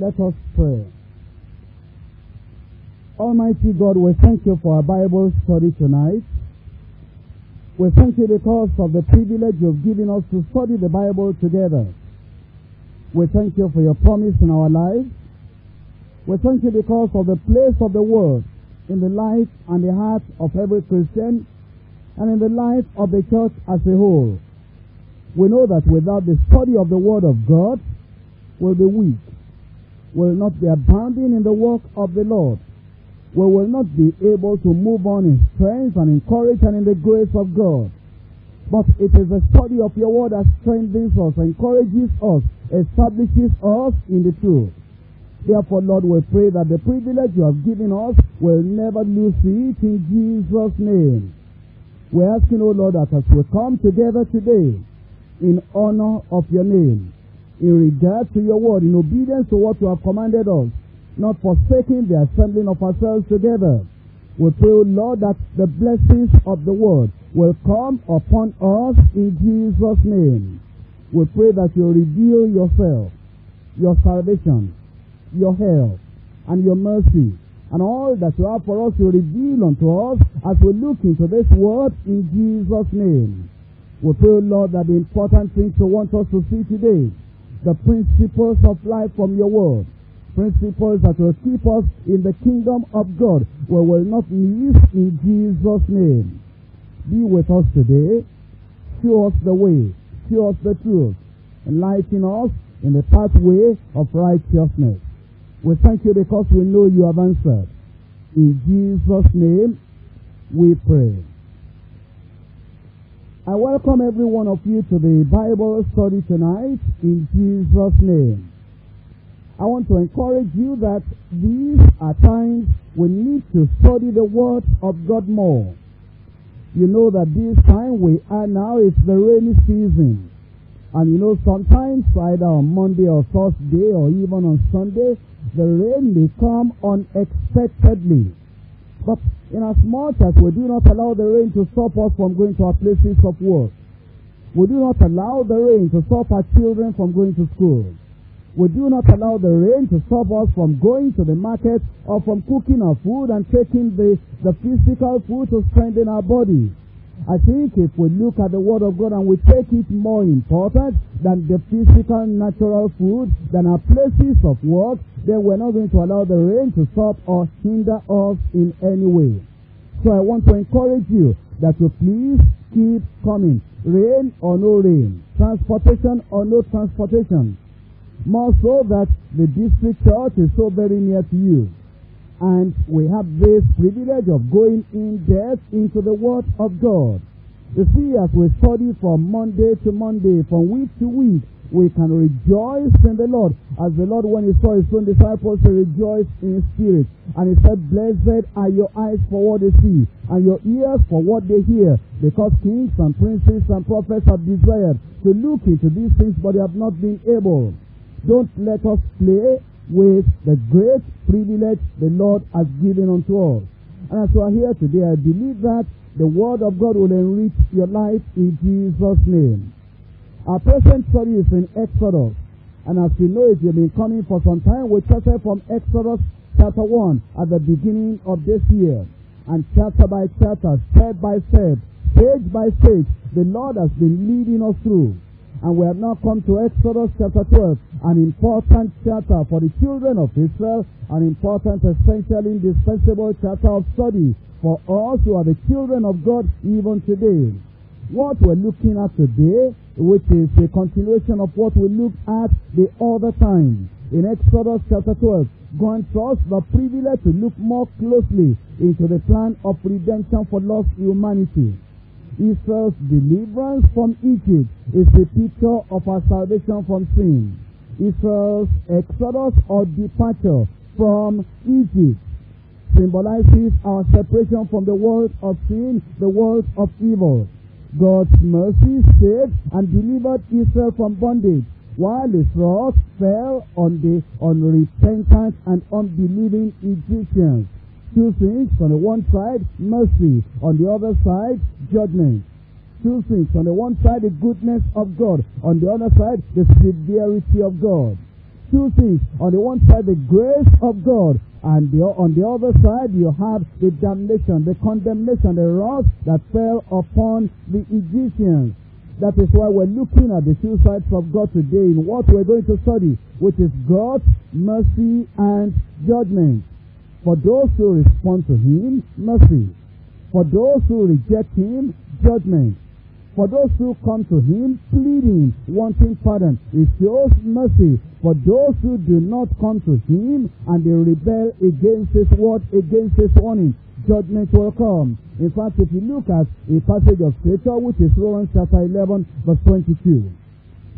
Let us pray. Almighty God, we thank you for our Bible study tonight. We thank you because of the privilege you've given us to study the Bible together. We thank you for your promise in our lives. We thank you because of the place of the Word in the life and the heart of every Christian and in the life of the church as a whole. We know that without the study of the Word of God, we'll be weak. We'll not be abounding in the work of the Lord. We will not be able to move on in strength and in courage and in the grace of God. But it is the study of your Word that strengthens us, encourages us, establishes us in the truth. Therefore, Lord, we pray that the privilege you have given us will never lose it in Jesus' name. We're asking, O Lord, that as we come together today in honor of your name, in regard to your Word, in obedience to what you have commanded us, not forsaking the assembling of ourselves together. We pray, O Lord, that the blessings of the Word will come upon us in Jesus' name. We pray that you reveal yourself, your salvation, your help, and your mercy, and all that you have for us you reveal unto us as we look into this Word in Jesus' name. We pray, O Lord, that the important things you want us to see today, the principles of life from your Word, principles that will keep us in the kingdom of God, we will not miss in Jesus' name. Be with us today. Show us the way. Show us the truth. Enlighten us in the pathway of righteousness. We thank you because we know you have answered. In Jesus' name, we pray. I welcome every one of you to the Bible study tonight in Jesus' name. I want to encourage you that these are times we need to study the Word of God more. You know that this time we are now is the rainy season. And you know sometimes either on Monday or Thursday or even on Sunday, the rain may come unexpectedly. But inasmuch as we do not allow the rain to stop us from going to our places of work, we do not allow the rain to stop our children from going to school, we do not allow the rain to stop us from going to the market or from cooking our food and taking the physical food to strengthen our body. I think if we look at the Word of God and we take it more important than the physical natural food, than our places of work, then we're not going to allow the rain to stop or hinder us in any way. So I want to encourage you that you please keep coming, rain or no rain, transportation or no transportation. More so that the district church is so very near to you. And we have this privilege of going in depth into the Word of God. You see, as we study from Monday to Monday, from week to week, we can rejoice in the Lord. As the Lord, when he saw his own disciples, he rejoiced in spirit. And he said, blessed are your eyes for what they see, and your ears for what they hear. Because kings and princes and prophets have desired to look into these things, but they have not been able. Don't let us play with the great privilege the Lord has given unto us. And as we are here today, I believe that the Word of God will enrich your life in Jesus' name. Our present study is in Exodus. And as you know, if you've been coming for some time, we started from Exodus chapter 1 at the beginning of this year. And chapter by chapter, step by step, stage by stage, the Lord has been leading us through. And we have now come to Exodus chapter 12, an important chapter for the children of Israel, an important, essentially indispensable chapter of study for us who are the children of God even today. What we're looking at today, which is a continuation of what we looked at the other time in Exodus chapter 12, grants us the privilege to look more closely into the plan of redemption for lost humanity. Israel's deliverance from Egypt is a picture of our salvation from sin. Israel's exodus or departure from Egypt symbolizes our separation from the world of sin, the world of evil. God's mercy saved and delivered Israel from bondage, while his wrath fell on the unrepentant and unbelieving Egyptians. Two things: on the one side, mercy; on the other side, judgment. Two things: on the one side, the goodness of God; on the other side, the severity of God. two things. On the one side, the grace of God, and on the other side, you have the damnation, the condemnation, the wrath that fell upon the Egyptians. That is why we're looking at the two sides of God today in what we're going to study, which is God's mercy and judgment. For those who respond to Him, mercy. For those who reject Him, judgment. For those who come to Him pleading, wanting pardon, He shows mercy. For those who do not come to Him and they rebel against His word, against His warning, judgment will come. In fact, if you look at a passage of Scripture, which is Romans chapter 11, verse 22.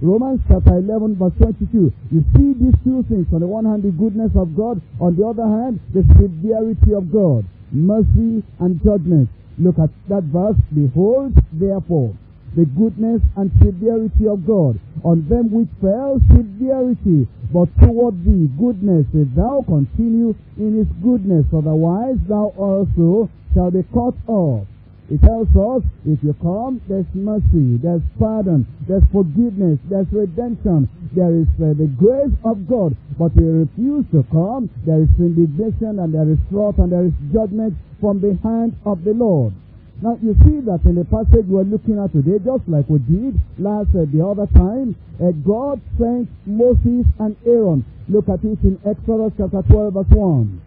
Romans chapter 11, verse 22. You see these two things. On the one hand, the goodness of God. On the other hand, the severity of God. Mercy and judgment. Look at that verse. Behold, therefore, the goodness and severity of God. On them which fell, severity, but toward thee, goodness, if thou continue in His goodness, otherwise thou also shalt be cut off. It tells us, if you come, there's mercy, there's pardon, there's forgiveness, there's redemption, there is the grace of God. But if you refuse to come, there is indignation, and there is wrath, and there is judgment from the hand of the Lord. Now, you see that in the passage we're looking at today, just like we did last the other time, God sent Moses and Aaron. Look at it in Exodus chapter 12, verse 1.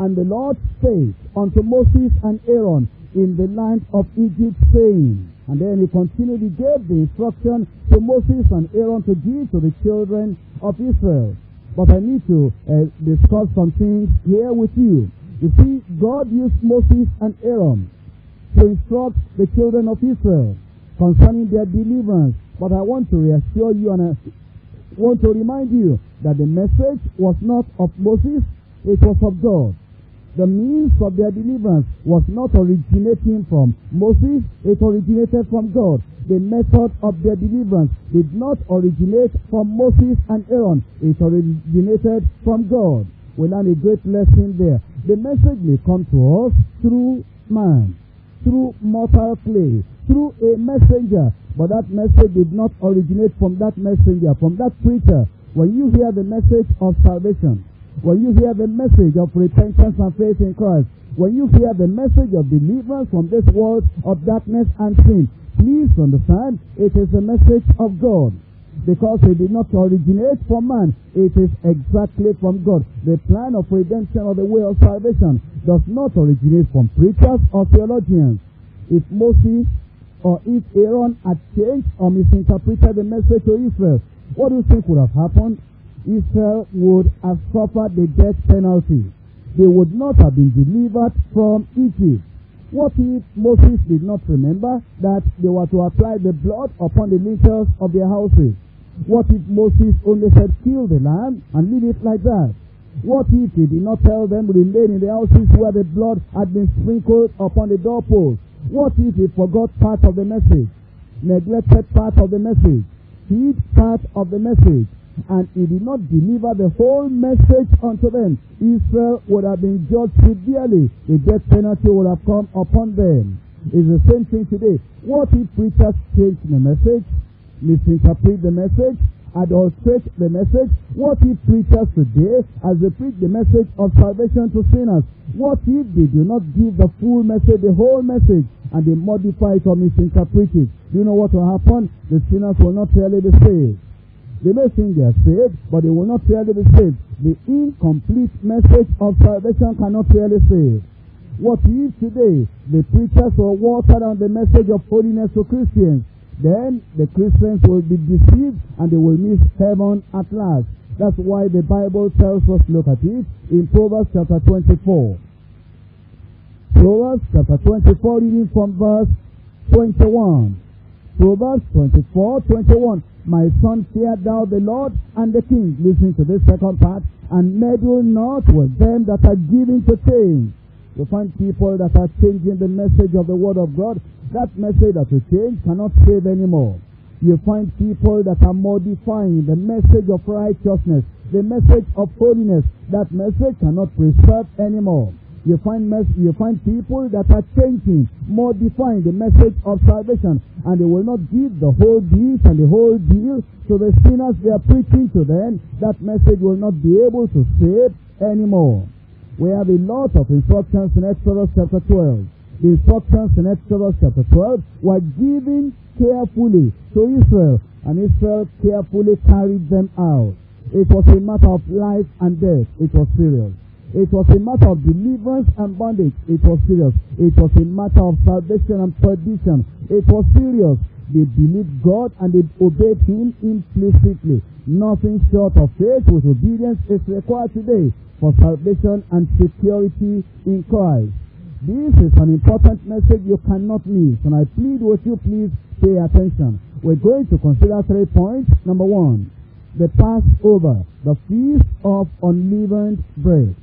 And the Lord spake unto Moses and Aaron in the land of Egypt, saying, and then he continued, he gave the instruction to Moses and Aaron to give to the children of Israel. But I need to discuss some things here with you. You see, God used Moses and Aaron to instruct the children of Israel concerning their deliverance. But I want to reassure you, and I want to remind you that the message was not of Moses, it was of God. The means of their deliverance was not originating from Moses, it originated from God. The method of their deliverance did not originate from Moses and Aaron, it originated from God. We learn a great lesson there. The message may come to us through man, through mortal clay, through a messenger. But that message did not originate from that messenger, from that preacher. When you hear the message of salvation, when you hear the message of repentance and faith in Christ, when you hear the message of deliverance from this world of darkness and sin, please understand it is the message of God. Because it did not originate from man, it is exactly from God. The plan of redemption or the way of salvation does not originate from preachers or theologians. If Moses or if Aaron had changed or misinterpreted the message to Israel, what do you think would have happened? Israel would have suffered the death penalty. They would not have been delivered from Egypt. What if Moses did not remember that they were to apply the blood upon the lintels of their houses? What if Moses only said, kill the lamb and leave it like that? What if he did not tell them to remain in the houses where the blood had been sprinkled upon the doorposts? What if he forgot part of the message, neglected part of the message, hid part of the message, and he did not deliver the whole message unto them? Israel would have been judged severely. The death penalty would have come upon them. It's the same thing today. What if preachers change the message, misinterpret the message, adulterate the message? What if preachers today, as they preach the message of salvation to sinners, what if they do not give the full message, the whole message, and they modify it or misinterpret it? Do you know what will happen? The sinners will not really be saved. They may think they are saved, but they will not really be saved. The incomplete message of salvation cannot really save. What if today the preachers will water down the message of holiness to Christians? Then the Christians will be deceived and they will miss heaven at last. That's why the Bible tells us, look at it, in Proverbs chapter 24. Proverbs chapter 24, reading from verse 21. Proverbs 24, 21. My son, fear thou the Lord and the king. Listen to this second part. And meddle not with them that are given to change. You find people that are changing the message of the word of God. That message that will change cannot save anymore. You find people that are modifying the message of righteousness, the message of holiness. That message cannot preserve anymore. You find people that are changing, modifying the message of salvation, and they will not give the whole deeds and the whole deal to the sinners they are preaching to them. That message will not be able to save anymore. We have a lot of instructions in Exodus chapter 12. The instructions in Exodus chapter 12 were given carefully to Israel, and Israel carefully carried them out. It was a matter of life and death. It was serious. It was a matter of deliverance and bondage. It was serious. It was a matter of salvation and perdition. It was serious. They believed God and they obeyed Him implicitly. Nothing short of faith with obedience is required today for salvation and security in Christ. This is an important message you cannot miss, and I plead with you, please pay attention. We're going to consider 3 points. Number 1, the Passover, the Feast of Unleavened Bread.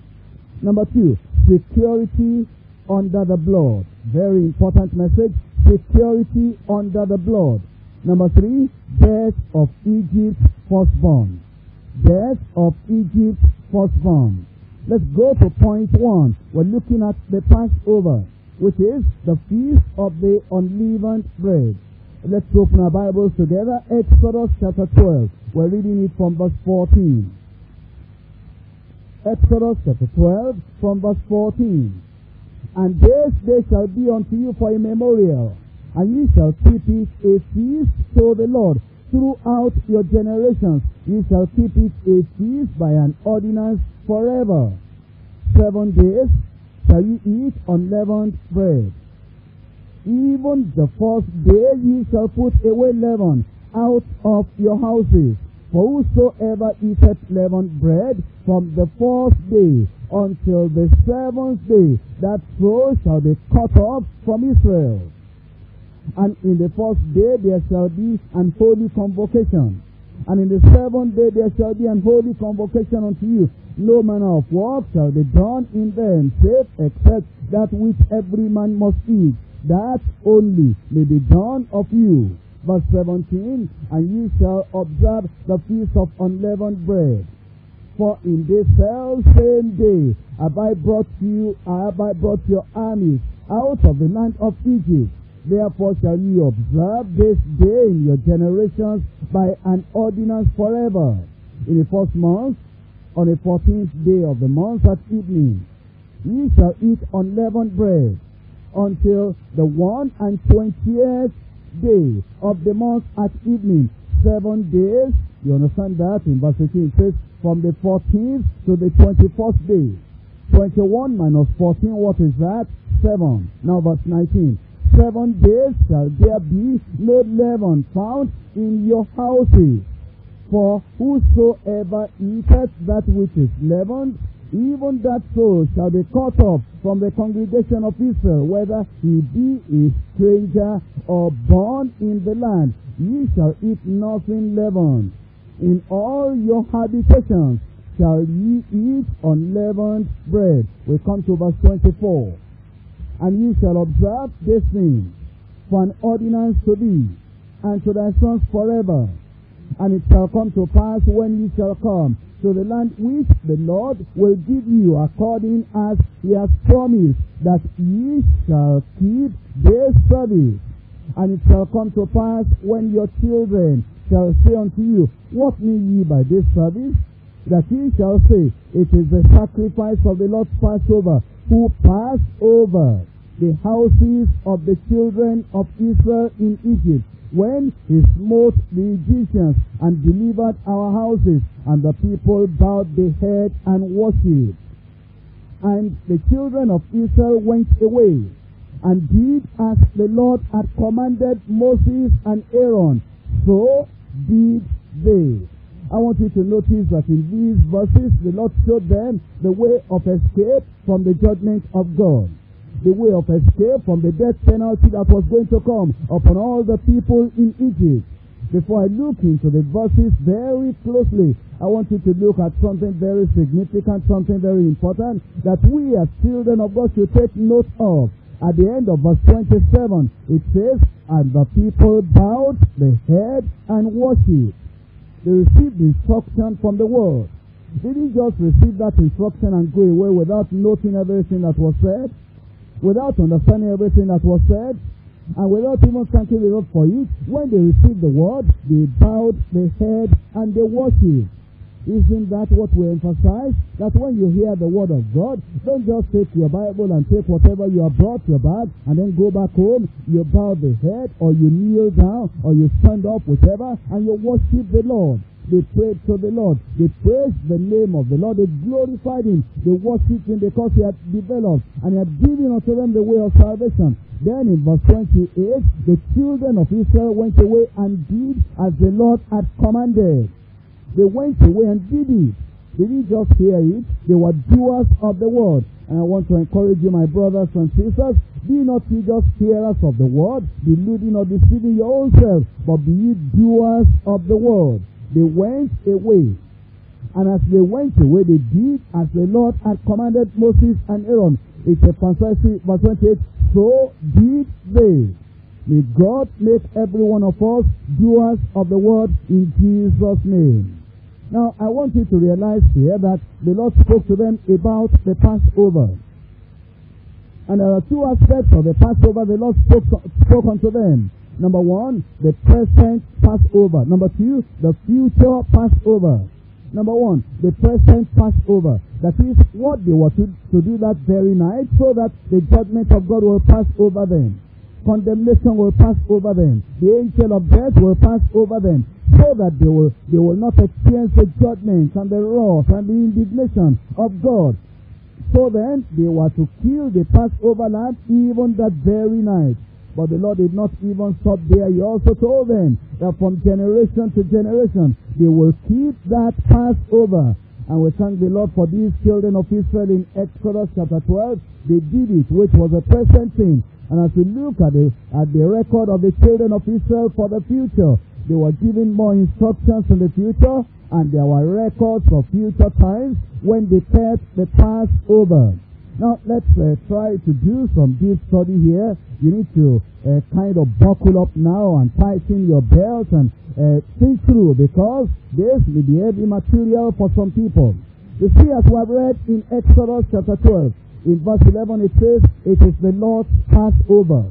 Number 2, security under the blood. Very important message, security under the blood. Number 3, death of Egypt's firstborn. Death of Egypt's firstborn. Let's go to point 1. We're looking at the Passover, which is the Feast of the Unleavened Bread. Let's open our Bibles together. Exodus chapter 12. We're reading it from verse 14. Exodus chapter 12 from verse 14. And this day shall be unto you for a memorial, and ye shall keep it a feast to the Lord. Throughout your generations, ye shall keep it a feast by an ordinance forever. 7 days shall ye eat unleavened bread. Even the first day ye shall put away leaven out of your houses. For whosoever eateth leavened bread from the first day until the 7th day, that soul shall be cut off from Israel. And in the first day there shall be an holy convocation. And in the 7th day there shall be an holy convocation unto you. No manner of work shall be done in them, save except that which every man must eat. That only may be done of you. Verse 17, and ye shall observe the feast of unleavened bread. For in this selfsame day have I brought your armies out of the land of Egypt. Therefore shall ye observe this day in your generations by an ordinance forever. In the first month, on the 14th day of the month at evening, ye shall eat unleavened bread until the 21st day of the month at evening. 7 days, you understand that in verse 18 it says, from the 14th to the 21st day. 21 minus 14, what is that? 7. Now verse 19. 7 days shall there be no leaven found in your houses. For whosoever eateth that which is leavened, even that soul shall be cut off from the congregation of Israel, whether he be a stranger or born in the land. Ye shall eat nothing leavened. In all your habitations shall ye eat unleavened bread. We come to verse 24. And ye shall observe this thing for an ordinance to thee and to thy sons forever. And it shall come to pass when ye shall come to the land which the Lord will give you, according as He has promised, that ye shall keep this service. And it shall come to pass when your children shall say unto you, what mean ye by this service? That ye shall say, it is the sacrifice of the Lord's Passover, who passed over the houses of the children of Israel in Egypt, when He smote the Egyptians and delivered our houses, and the people bowed their head and worshipped. And the children of Israel went away, and did as the Lord had commanded Moses and Aaron, so did they. I want you to notice that in these verses, the Lord showed them the way of escape from the judgment of God, the way of escape from the death penalty that was going to come upon all the people in Egypt. Before I look into the verses very closely, I want you to look at something very significant, something very important that we as children of God should take note of. At the end of verse 27, it says, and the people bowed their head and worshipped. They received instruction from the Word. Did he just receive that instruction and go away without noting everything that was said, without understanding everything that was said, and without even thanking the Lord for it? When they received the word, they bowed their head and they worshipped. Isn't that what we emphasize? That when you hear the word of God, don't just take your Bible and take whatever you have brought your bag and then go back home. You bow the head, or you kneel down, or you stand up, whichever, and you worship the Lord. They prayed to the Lord. They praised the name of the Lord. They glorified him. They worshipped him because he had developed and he had given unto them the way of salvation. Then in verse 28, the children of Israel went away and did as the Lord had commanded. They went away and did it. They didn't just hear it. They were doers of the word. And I want to encourage you, my brothers and sisters, be not ye just hearers of the word, deluding or deceiving your own selves, but be ye doers of the word. They went away. And as they went away, they did as the Lord had commanded Moses and Aaron. It's a fantastic verse 28. So did they. May God make every one of us doers of the word in Jesus' name. Now, I want you to realize here that the Lord spoke to them about the Passover. And there are two aspects of the Passover the Lord spoke unto them. Number one, the present Passover. Number two, the future Passover. Number one, the present Passover. That is what they were to do that very night, so that the judgment of God will pass over them. Condemnation will pass over them. The angel of death will pass over them, so that they will not experience the judgment and the wrath and the indignation of God. So then, they were to kill the Passover lamb even that very night. But the Lord did not even stop there. He also told them that from generation to generation, they will keep that Passover. And we thank the Lord for these children of Israel in Exodus chapter 12. They did it, which was a present thing. And as we look at the record of the children of Israel for the future, they were given more instructions in the future, and there were records of future times when they kept the Passover. Now, let's try to do some deep study here. You need to kind of buckle up now and tighten your belt and think through, because this may be heavy material for some people. You see, as we have read in Exodus chapter 12, in verse 11 it says, it is the Lord's Passover.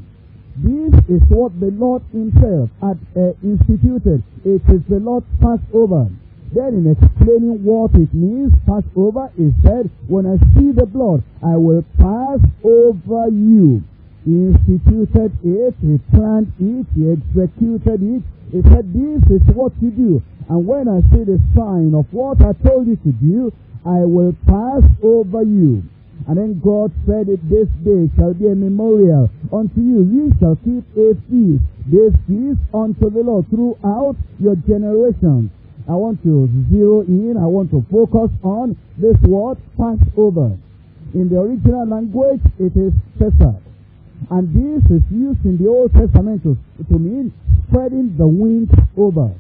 This is what the Lord himself had instituted. It is the Lord's Passover. Then in explaining what it means, Passover, it said, when I see the blood, I will pass over you. He instituted it, he planned it, he executed it. He said, this is what you do. And when I see the sign of what I told you to do, I will pass over you. And then God said, this day shall be a memorial unto you. You shall keep a feast, this feast unto the Lord throughout your generations. I want to zero in, I want to focus on this word, Passover. In the original language, it is Pesach. And this is used in the Old Testament to mean spreading the wings over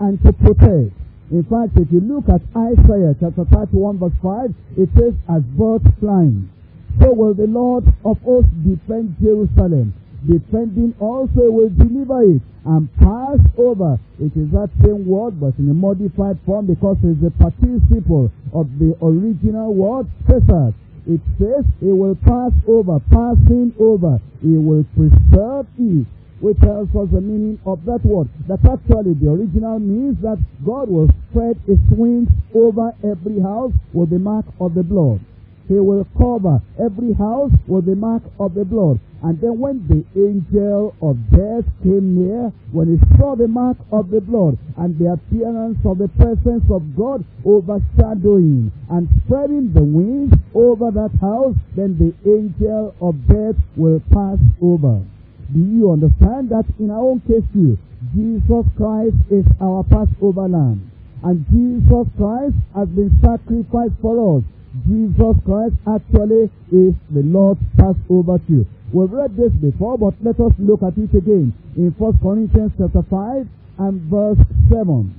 and to protect. In fact, if you look at Isaiah chapter 31 verse 5, it says, as birds flying, so will the Lord of hosts defend Jerusalem. Defending also will deliver it and pass over. It is that same word, but in a modified form, because it is a participle of the original word, Pesach. It says, it will pass over, passing over. It will preserve it. Which tells us the meaning of that word. That actually the original means that God will spread his wings over every house with the mark of the blood. He will cover every house with the mark of the blood. And then when the angel of death came near, when he saw the mark of the blood and the appearance of the presence of God overshadowing and spreading the wings over that house, then the angel of death will pass over. Do you understand that in our own case too, Jesus Christ is our Passover lamb, and Jesus Christ has been sacrificed for us. Jesus Christ actually is the Lord's Passover too. We've read this before, but let us look at it again in 1 Corinthians chapter 5 and verse 7.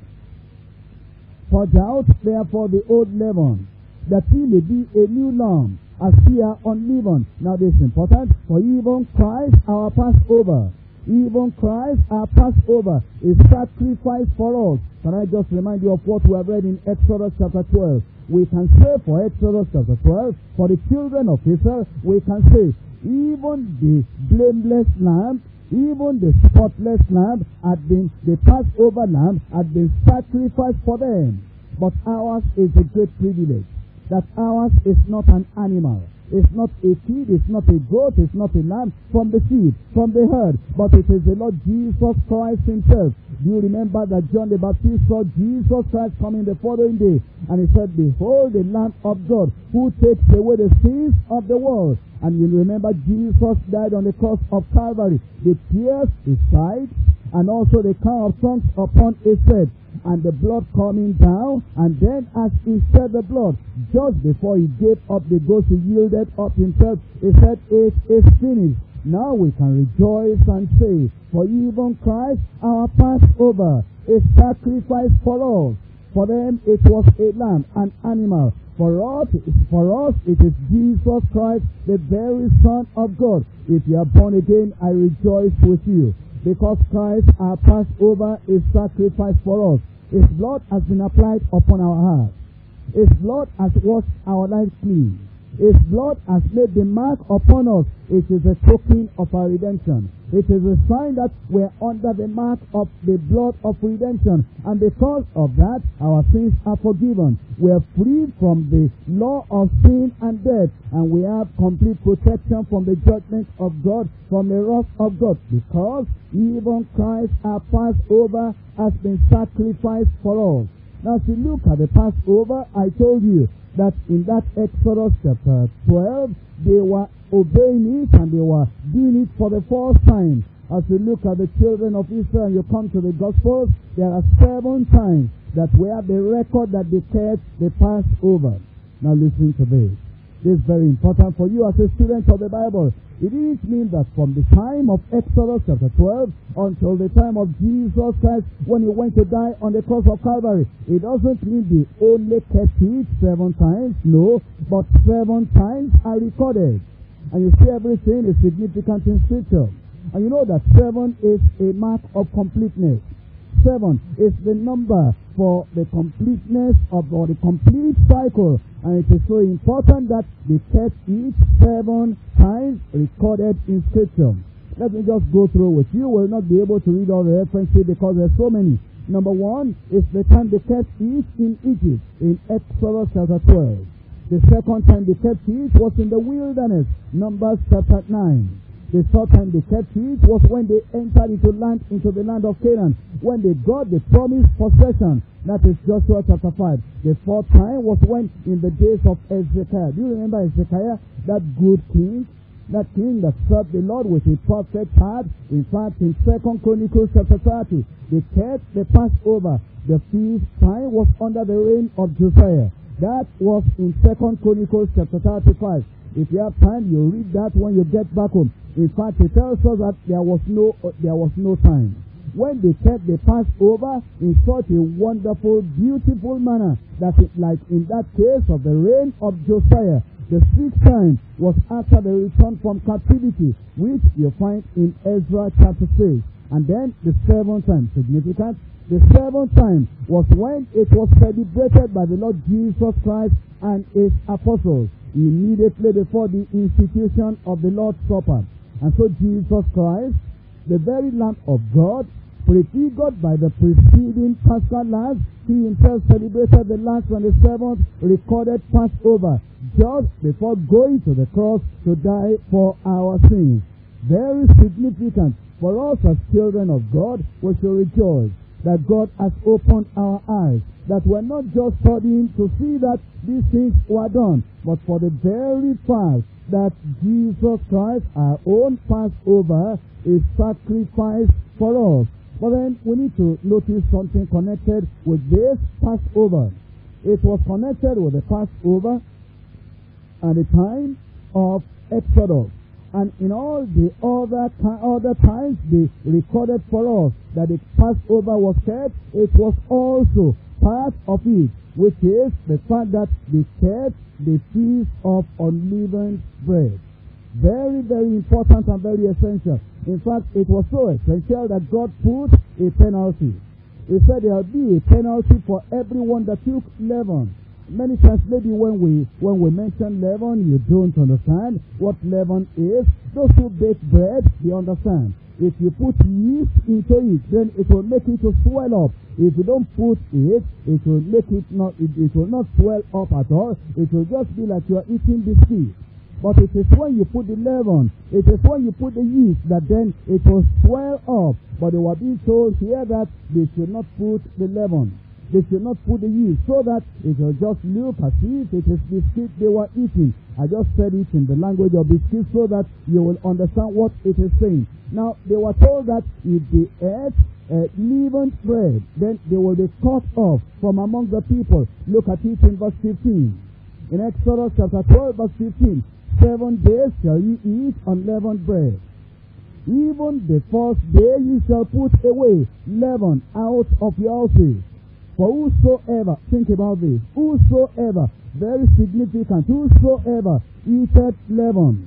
Purge out therefore the old leaven, that he may be a new lamb, as ye are unleavened. Now this is important. For even Christ our Passover Even Christ, our Passover, is sacrificed for us. Can I just remind you of what we have read in Exodus chapter 12? We can say for Exodus chapter 12, for the children of Israel, we can say, even the blameless lamb, even the spotless lamb, had been, the Passover lamb, had been sacrificed for them. But ours is a great privilege, that ours is not an animal. It's not a kid, it's not a goat, it's not a lamb from the sheep, from the herd, but it is the Lord Jesus Christ himself. Do you remember that John the Baptist saw Jesus Christ coming the following day, and he said, "Behold the Lamb of God, who takes away the sins of the world." And you remember Jesus died on the cross of Calvary. They pierced his side, and also the crown of thorns upon his head, and the blood coming down, and then as he shed the blood, just before he gave up the ghost, he yielded up himself. He said, "It is finished." Now we can rejoice and say, for even Christ, our Passover, is sacrificed for us. For them it was a lamb, an animal. For us, it is Jesus Christ, the very Son of God. If you are born again, I rejoice with you, because Christ, our Passover, is sacrificed for us. His blood has been applied upon our hearts. His blood has washed our lives clean. His blood has made the mark upon us. It is a token of our redemption. It is a sign that we are under the mark of the blood of redemption. And because of that, our sins are forgiven. We are freed from the law of sin and death. And we have complete protection from the judgment of God, from the wrath of God. Because even Christ, our Passover, has been sacrificed for us. Now, if you look at the Passover, I told you that in that Exodus chapter 12, they were obeying it and they were doing it for the first time. As you look at the children of Israel and you come to the Gospels, there are 7 times that we have the record that they kept the Passover. Now listen to this. This is very important for you as a student of the Bible. It didn't mean that from the time of Exodus chapter 12 until the time of Jesus Christ when he went to die on the cross of Calvary. It doesn't mean they only kept it 7 times, no, but 7 times are recorded. And you see everything is significant in Scripture. And you know that 7 is a mark of completeness. 7 is the number for the completeness of, or the complete cycle. And it is so important that they kept each 7 times recorded in Scripture. Let me just go through with you. We'll not be able to read all the references because there's so many. Number 1 is the time they kept each in Egypt, in Exodus chapter 12. The second time they kept each was in the wilderness, Numbers chapter 9. The third time they kept it was when they entered into the land of Canaan, when they got the promised possession. That is Joshua chapter 5. The fourth time was when in the days of Hezekiah. Do you remember Hezekiah, that good king? That king that served the Lord with a perfect heart. In fact, in 2 Chronicles chapter 30, they kept the Passover. The fifth time was under the reign of Josiah. That was in 2 Chronicles chapter 35. If you have time, you read that when you get back home. In fact, it tells us that there was no time. When they kept the Passover in such a wonderful, beautiful manner, that it, like in that case of the reign of Josiah, the sixth time was after the return from captivity, which you find in Ezra chapter 6. And then the seventh time, significant, the seventh time was when it was celebrated by the Lord Jesus Christ and his apostles, immediately before the institution of the Lord's Supper. And so Jesus Christ, the very Lamb of God, prefigured by the preceding Paschal Lamb, he himself celebrated the last 27th recorded Passover, just before going to the cross to die for our sins. Very significant. For us as children of God, we should rejoice that God has opened our eyes, that we're not just studying to see that these things were done, but for the very fact that Jesus Christ, our own Passover, is sacrificed for us. But then we need to notice something connected with this Passover. It was connected with the Passover at the time of Exodus. And in all the other times they recorded for us that the Passover was kept, it was also part of it, which is the fact that they kept the feast of unleavened bread. Very, very important and very essential. In fact, it was so essential that God put a penalty. He said there will be a penalty for everyone that took leaven. Many times, maybe when we mention leaven, you don't understand what leaven is. Those who bake bread, they understand. If you put yeast into it, then it will make it to swell up. If you don't put it, it will not swell up at all. It will just be like you are eating biscuit. But it is when you put the leaven, it is when you put the yeast, that then it will swell up. But they were being told here that they should not put the leaven. They should not put the yeast, so that it will just look as if it is biscuit they were eating. I just said it in the language of biscuit so that you will understand what it is saying. Now, they were told that if they ate leavened bread, then they will be cut off from among the people. Look at it in verse 15. In Exodus chapter 12, verse 15. 7 days shall ye eat unleavened bread. Even the first day ye shall put away leaven out of your houses. For whosoever, think about this, whosoever, very significant, whosoever eateth leavened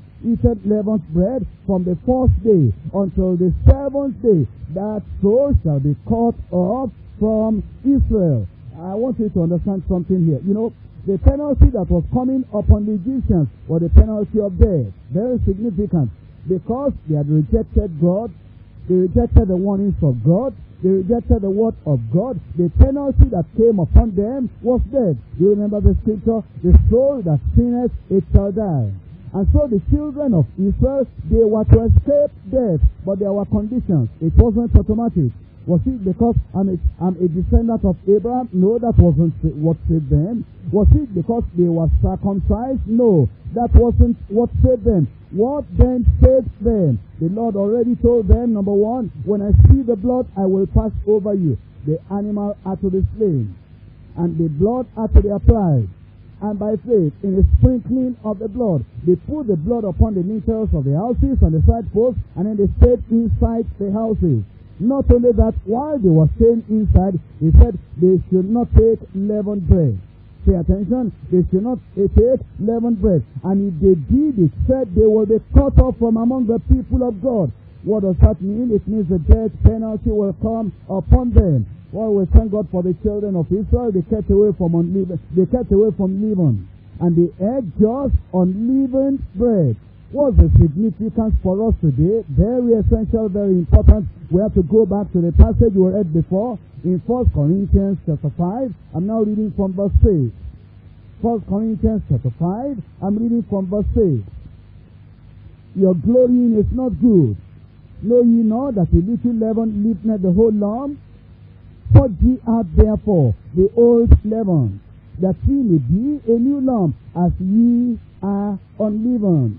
bread from the first day until the seventh day, that soul shall be cut off from Israel. I want you to understand something here. You know, the penalty that was coming upon the Egyptians was the penalty of death. Very significant. Because they had rejected God, they rejected the warnings of God, they rejected the word of God, the penalty that came upon them was death. You remember the scripture, the soul that sinneth, it shall die. And so the children of Israel, they were to escape death, but there were conditions. It wasn't automatic. Was it because I'm a descendant of Abraham? No, that wasn't what saved them. Was it because they were circumcised? No, that wasn't what saved them. What then saved them? The Lord already told them, number one, when I see the blood, I will pass over you. The animal are to be slain, and the blood are to be applied. And by faith, in the sprinkling of the blood, they put the blood upon the lintels of the houses and the side posts, and then they stayed inside the houses. Not only that, while they were staying inside, he said they should not take leavened bread. Pay attention, they should not take leavened bread. And if they did, it said they will be cut off from among the people of God. What does that mean? It means the death penalty will come upon them. Well, we thank God for the children of Israel. They kept away from leaven. They kept away from leaven, and they ate just unleavened bread. What's the significance for us today? Very essential, very important. We have to go back to the passage we read before in 1 Corinthians chapter 5. I'm now reading from verse 6. 1 Corinthians chapter 5, I'm reading from verse 6. Your glorying is not good. Know ye not that a little leaven leaveneth the whole lump? Purge ye out therefore the old leaven, that ye may be a new lump, as ye are unleavened.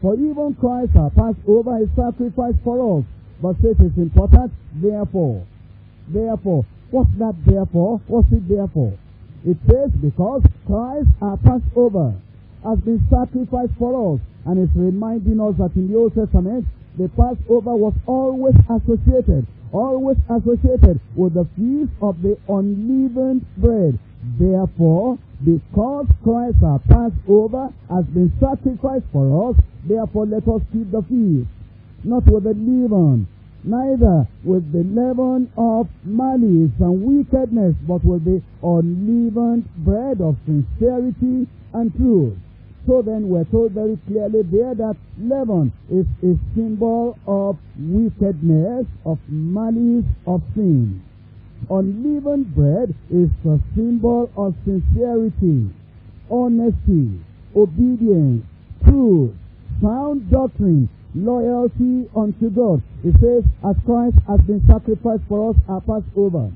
For even Christ hath passed over his sacrifice for us. But it is important, therefore. Therefore. What's that therefore? What's it therefore? It says, because Christ hath passed over, has been sacrificed for us. And it's reminding us that in the Old Testament, the Passover was always associated with the feast of the unleavened bread. Therefore, because Christ our Passover has been sacrificed for us, therefore let us keep the feast, not with the leaven, neither with the leaven of malice and wickedness, but with the unleavened bread of sincerity and truth. So then we're told very clearly there that leaven is a symbol of wickedness, of malice, of sin. Unleavened bread is a symbol of sincerity, honesty, obedience, truth, sound doctrine, loyalty unto God. It says, as Christ has been sacrificed for us at Passover,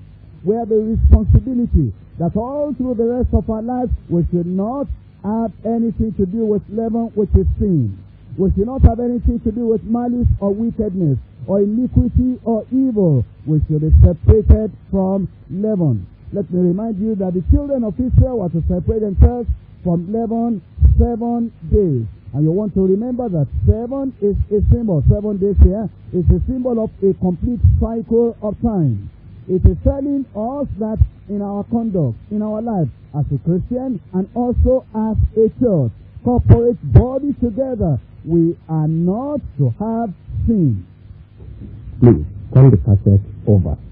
we have a responsibility that all through the rest of our lives we should not have anything to do with leaven, which is sin. We should not have anything to do with malice or wickedness or iniquity or evil. We should be separated from leaven. Let me remind you that the children of Israel were to separate themselves from leaven 7 days. And you want to remember that 7 is a symbol. 7 days here is a symbol of a complete cycle of time. It is telling us that in our conduct, in our life, as a Christian and also as a church, corporate body together, we are not to have sin. Please turn the cassette over.